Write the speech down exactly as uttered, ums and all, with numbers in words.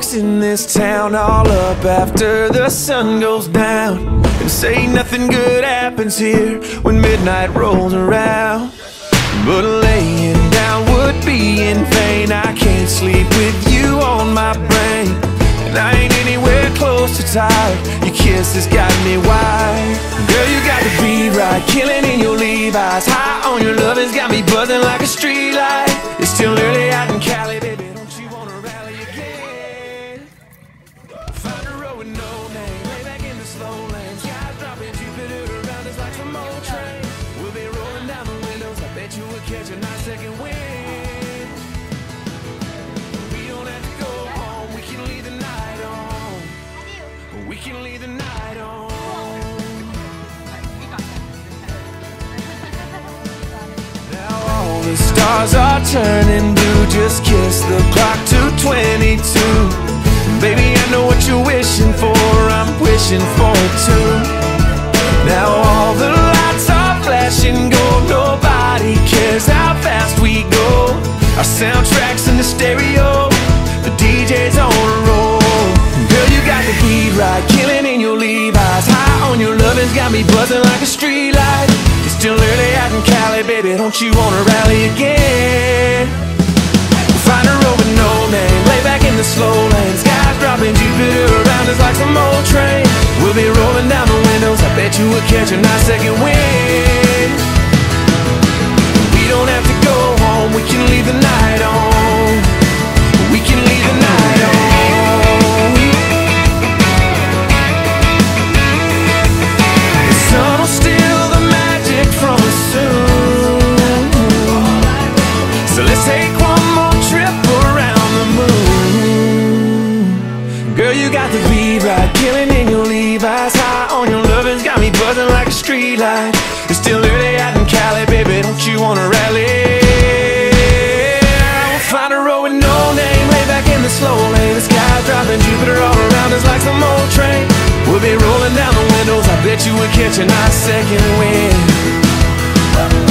walks in this town all up after the sun goes down, and say nothing good happens here when midnight rolls around. But laying down would be in vain. I can't sleep with you on my brain, and I ain't anywhere close to tired. Your kiss has got me wide. Girl, you got to be right, killing in your Levi's. High on your love has got me buzzing like a street light. It's still early out in Cali, baby. The stars are turning blue, just kiss the clock to twenty-two. Baby, I know what you're wishing for, I'm wishing for it too. Now all the lights are flashing gold, nobody cares how fast we go. Our soundtrack's in the stereo, the D J's on a roll. Girl, you got the beat right, killing in your Levi's. High on your lovin's got me buzzing like a street light. It's still early out in Cali, baby, don't you wanna rally again? We'll find a road with no name, lay back in the slow lane. Sky's dropping, Jupiter around us like some old train. We'll be rolling down the windows, I bet you will catch a nice second wind. We don't have to go home, we can leave the night on. We can leave the night on. Light. It's still early out in Cali, baby, don't you wanna rally? We'll find a road with no name, lay back in the slow lane. The sky's dropping, Jupiter all around us like some old train. We'll be rolling down the windows, I bet you we'll catch a nice second wind.